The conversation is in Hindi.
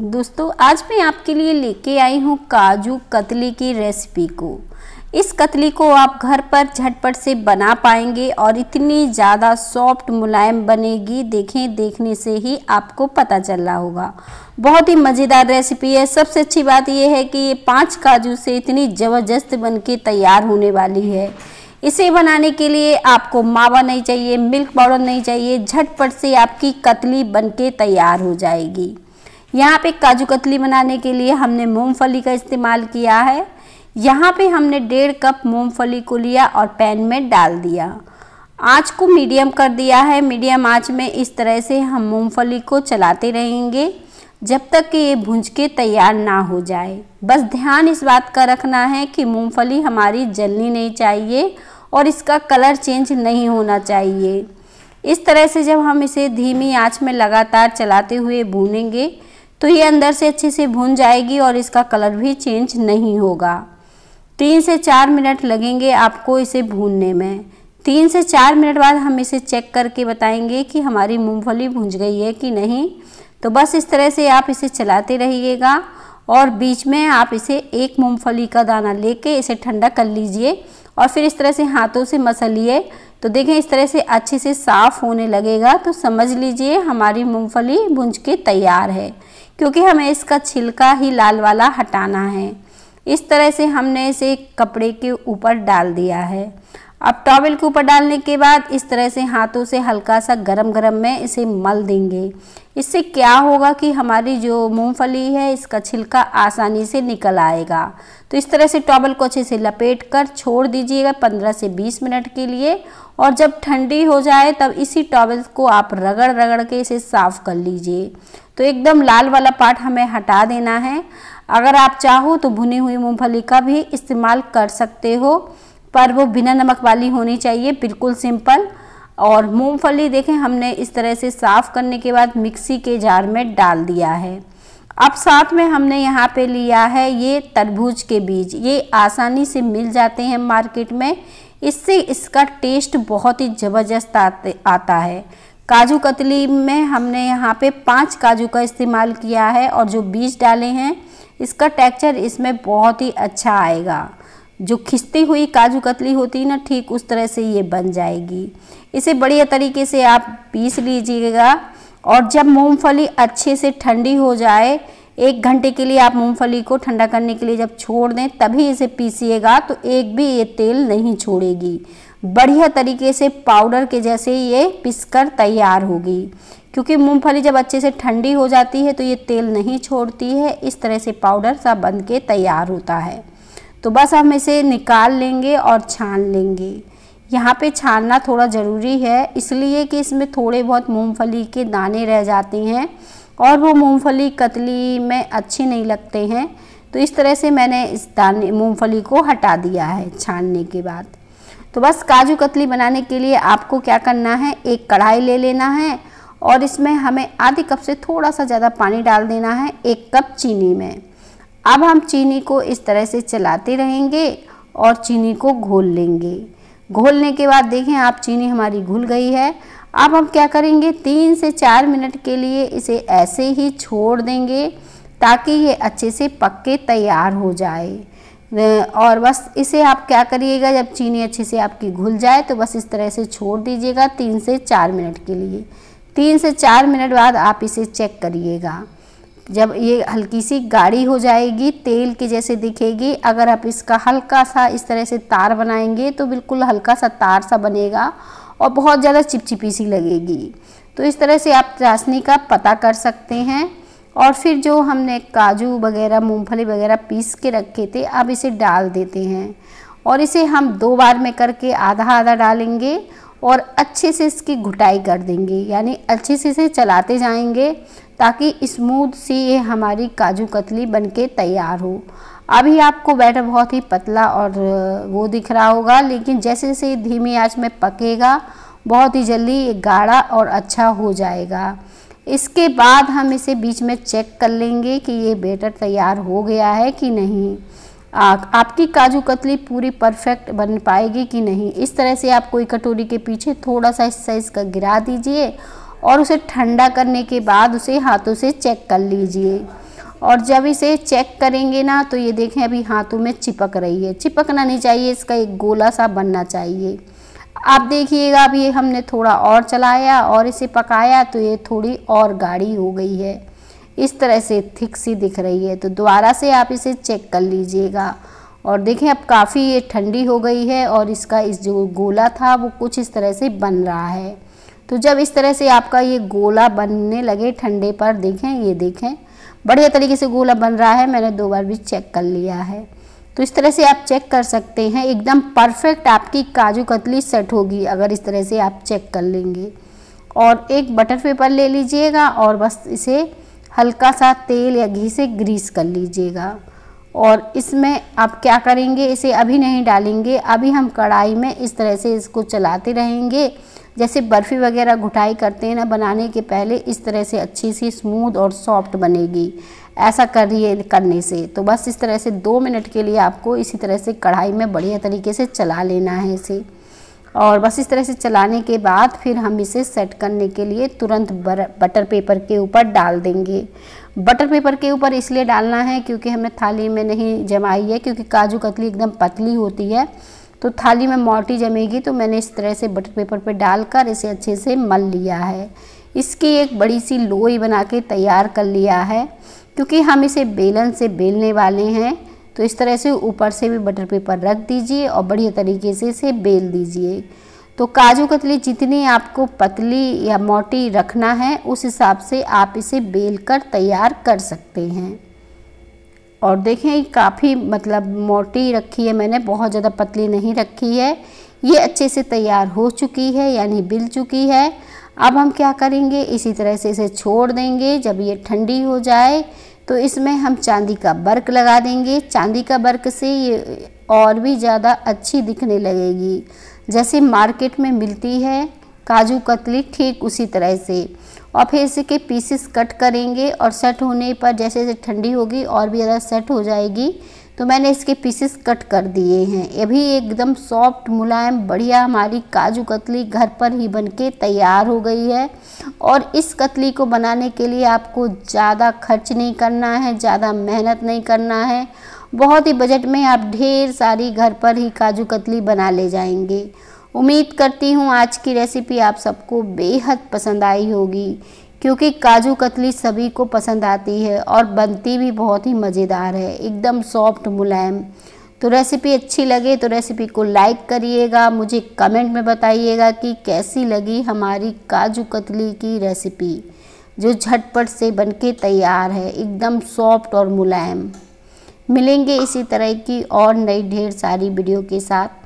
दोस्तों आज मैं आपके लिए लेके आई हूँ काजू कतली की रेसिपी को। इस कतली को आप घर पर झटपट से बना पाएंगे और इतनी ज़्यादा सॉफ्ट मुलायम बनेगी, देखने से ही आपको पता चल रहा होगा। बहुत ही मज़ेदार रेसिपी है। सबसे अच्छी बात यह है कि ये 5 काजू से इतनी ज़बरदस्त बनके तैयार होने वाली है। इसे बनाने के लिए आपको मावा नहीं चाहिए, मिल्क पाउडर नहीं चाहिए, झटपट से आपकी कतली बनके तैयार हो जाएगी। यहाँ पे काजू कतली बनाने के लिए हमने मूंगफली का इस्तेमाल किया है। यहाँ पे हमने 1.5 कप मूंगफली को लिया और पैन में डाल दिया। आँच को मीडियम कर दिया है। मीडियम आँच में इस तरह से हम मूंगफली को चलाते रहेंगे जब तक कि ये भुंज के तैयार ना हो जाए। बस ध्यान इस बात का रखना है कि मूंगफली हमारी जलनी नहीं चाहिए और इसका कलर चेंज नहीं होना चाहिए। इस तरह से जब हम इसे धीमी आँच में लगातार चलाते हुए भूनेंगे तो ये अंदर से अच्छे से भून जाएगी और इसका कलर भी चेंज नहीं होगा। 3 से 4 मिनट लगेंगे आपको इसे भूनने में। 3 से 4 मिनट बाद हम इसे चेक करके बताएंगे कि हमारी मूंगफली भून गई है कि नहीं। तो बस इस तरह से आप इसे चलाते रहिएगा और बीच में आप इसे एक मूंगफली का दाना लेके इसे ठंडा कर लीजिए और फिर इस तरह से हाथों से मसलिए। तो देखें इस तरह से अच्छे से साफ़ होने लगेगा। तो समझ लीजिए हमारी मूंगफली भुंज के तैयार है, क्योंकि हमें इसका छिलका ही लाल वाला हटाना है। इस तरह से हमने इसे कपड़े के ऊपर डाल दिया है। अब टॉवेल के ऊपर डालने के बाद इस तरह से हाथों से हल्का सा गरम में इसे मल देंगे। इससे क्या होगा कि हमारी जो मूंगफली है इसका छिलका आसानी से निकल आएगा। तो इस तरह से टॉवेल को अच्छे से लपेट कर छोड़ दीजिएगा 15 से 20 मिनट के लिए, और जब ठंडी हो जाए तब इसी टॉवेल को आप रगड़ के इसे साफ़ कर लीजिए। तो एकदम लाल वाला पार्ट हमें हटा देना है। अगर आप चाहो तो भुनी हुई मूँगफली का भी इस्तेमाल कर सकते हो, पर वो बिना नमक वाली होनी चाहिए, बिल्कुल सिंपल। और मूंगफली देखें हमने इस तरह से साफ़ करने के बाद मिक्सी के जार में डाल दिया है। अब साथ में हमने यहाँ पे लिया है ये तरबूज के बीज। ये आसानी से मिल जाते हैं मार्केट में, इससे इसका टेस्ट बहुत ही ज़बरदस्त आता है। काजू कतली में हमने यहाँ पे 5 काजू का इस्तेमाल किया है और जो बीज डाले हैं इसका टेक्स्चर इसमें बहुत ही अच्छा आएगा। जो खिसती हुई काजू कतली होती है ना, ठीक उस तरह से ये बन जाएगी। इसे बढ़िया तरीके से आप पीस लीजिएगा और जब मूंगफली अच्छे से ठंडी हो जाए, 1 घंटे के लिए आप मूंगफली को ठंडा करने के लिए जब छोड़ दें तभी इसे पीसिएगा, तो एक भी ये तेल नहीं छोड़ेगी। बढ़िया तरीके से पाउडर के जैसे ये पिसकर तैयार होगी, क्योंकि मूंगफली जब अच्छे से ठंडी हो जाती है तो ये तेल नहीं छोड़ती है। इस तरह से पाउडर सा बन के तैयार होता है। तो बस हम इसे निकाल लेंगे और छान लेंगे। यहाँ पे छानना थोड़ा ज़रूरी है, इसलिए कि इसमें थोड़े बहुत मूंगफली के दाने रह जाते हैं और वो मूंगफली कतली में अच्छे नहीं लगते हैं। तो इस तरह से मैंने इस दाने मूंगफली को हटा दिया है छानने के बाद। तो बस काजू कतली बनाने के लिए आपको क्या करना है, एक कढ़ाई ले लेना है और इसमें हमें आधे कप से थोड़ा सा ज़्यादा पानी डाल देना है 1 कप चीनी में। अब हम चीनी को इस तरह से चलाते रहेंगे और चीनी को घोल लेंगे। घोलने के बाद देखें आप चीनी हमारी घुल गई है। अब हम क्या करेंगे, 3 से 4 मिनट के लिए इसे ऐसे ही छोड़ देंगे ताकि ये अच्छे से पक के तैयार हो जाए। और बस इसे आप क्या करिएगा, जब चीनी अच्छे से आपकी घुल जाए तो बस इस तरह से छोड़ दीजिएगा 3 से 4 मिनट के लिए। 3 से 4 मिनट बाद आप इसे चेक करिएगा। जब ये हल्की सी गाढ़ी हो जाएगी, तेल के जैसे दिखेगी। अगर आप इसका हल्का सा इस तरह से तार बनाएंगे तो बिल्कुल हल्का सा तार सा बनेगा और बहुत ज़्यादा चिपचिपी सी लगेगी। तो इस तरह से आप चाशनी का पता कर सकते हैं। और फिर जो हमने काजू वगैरह मूंगफली वगैरह पीस के रखे थे अब इसे डाल देते हैं और इसे हम 2 बार में करके आधा डालेंगे और अच्छे से इसकी घुटाई कर देंगे, यानी अच्छे से इसे चलाते जाएंगे ताकि स्मूथ सी ये हमारी काजू कतली बनके तैयार हो। अभी आपको बैटर बहुत ही पतला और वो दिख रहा होगा, लेकिन जैसे जैसे धीमी आंच में पकेगा बहुत ही जल्दी ये गाढ़ा और अच्छा हो जाएगा। इसके बाद हम इसे बीच में चेक कर लेंगे कि ये बैटर तैयार हो गया है कि नहीं। आपकी काजू कतली पूरी परफेक्ट बन पाएगी कि नहीं। इस तरह से आप कोई कटोरी के पीछे थोड़ा सा हिस्सा इसका गिरा दीजिए और उसे ठंडा करने के बाद उसे हाथों से चेक कर लीजिए। और जब इसे चेक करेंगे ना तो ये देखें अभी हाथों में चिपक रही है, चिपकना नहीं चाहिए, इसका एक गोला सा बनना चाहिए। आप देखिएगा अब ये हमने थोड़ा और चलाया और इसे पकाया तो ये थोड़ी और गाढ़ी हो गई है, इस तरह से थिक सी दिख रही है। तो दोबारा से आप इसे चेक कर लीजिएगा और देखें अब काफ़ी ये ठंडी हो गई है और इसका इस जो गोला था वो कुछ इस तरह से बन रहा है। तो जब इस तरह से आपका ये गोला बनने लगे ठंडे पर, देखें ये देखें बढ़िया तरीके से गोला बन रहा है, मैंने दो बार भी चेक कर लिया है। तो इस तरह से आप चेक कर सकते हैं, एकदम परफेक्ट आपकी काजू कतली सेट होगी अगर इस तरह से आप चेक कर लेंगे। और एक बटर पेपर ले लीजिएगा और बस इसे हल्का सा तेल या घी से ग्रीस कर लीजिएगा। और इसमें आप क्या करेंगे, इसे अभी नहीं डालेंगे, अभी हम कढ़ाई में इस तरह से इसको चलाते रहेंगे, जैसे बर्फ़ी वगैरह घुटाई करते हैं ना बनाने के पहले, इस तरह से अच्छी सी स्मूथ और सॉफ्ट बनेगी। ऐसा करिए करने से। तो बस इस तरह से 2 मिनट के लिए आपको इसी तरह से कढ़ाई में बढ़िया तरीके से चला लेना है इसे। और बस इस तरह से चलाने के बाद फिर हम इसे सेट करने के लिए तुरंत बटर पेपर के ऊपर डाल देंगे। बटर पेपर के ऊपर इसलिए डालना है क्योंकि हमने थाली में नहीं जमाई है, क्योंकि काजू कतली एकदम पतली होती है तो थाली में मोटी जमेगी। तो मैंने इस तरह से बटर पेपर पर डालकर इसे अच्छे से मल लिया है, इसकी एक बड़ी सी लोई बना के तैयार कर लिया है। क्योंकि हम इसे बेलन से बेलने वाले हैं तो इस तरह से ऊपर से भी बटर पेपर रख दीजिए और बढ़िया तरीके से इसे बेल दीजिए। तो काजू कतली जितनी आपको पतली या मोटी रखना है उस हिसाब से आप इसे बेल कर तैयार कर सकते हैं। और देखें काफ़ी मतलब मोटी रखी है मैंने, बहुत ज़्यादा पतली नहीं रखी है। ये अच्छे से तैयार हो चुकी है यानी बेल चुकी है। अब हम क्या करेंगे, इसी तरह से इसे छोड़ देंगे। जब ये ठंडी हो जाए तो इसमें हम चांदी का वर्क लगा देंगे। चांदी का वर्क से ये और भी ज़्यादा अच्छी दिखने लगेगी, जैसे मार्केट में मिलती है काजू कतली ठीक उसी तरह से। और फिर इसके पीसेस कट करेंगे और सेट होने पर जैसे जैसे ठंडी होगी और भी ज़्यादा सेट हो जाएगी। तो मैंने इसके पीसेस कट कर दिए हैं। ये भी एकदम सॉफ्ट मुलायम बढ़िया हमारी काजू कतली घर पर ही बनके तैयार हो गई है। और इस कतली को बनाने के लिए आपको ज़्यादा खर्च नहीं करना है, ज़्यादा मेहनत नहीं करना है, बहुत ही बजट में आप ढेर सारी घर पर ही काजू कतली बना ले जाएंगे। उम्मीद करती हूँ आज की रेसिपी आप सबको बेहद पसंद आई होगी, क्योंकि काजू कतली सभी को पसंद आती है और बनती भी बहुत ही मज़ेदार है, एकदम सॉफ्ट मुलायम। तो रेसिपी अच्छी लगे तो रेसिपी को लाइक करिएगा, मुझे कमेंट में बताइएगा कि कैसी लगी हमारी काजू कतली की रेसिपी, जो झटपट से बनके तैयार है, एकदम सॉफ्ट और मुलायम। मिलेंगे इसी तरह की और नई ढेर सारी वीडियो के साथ।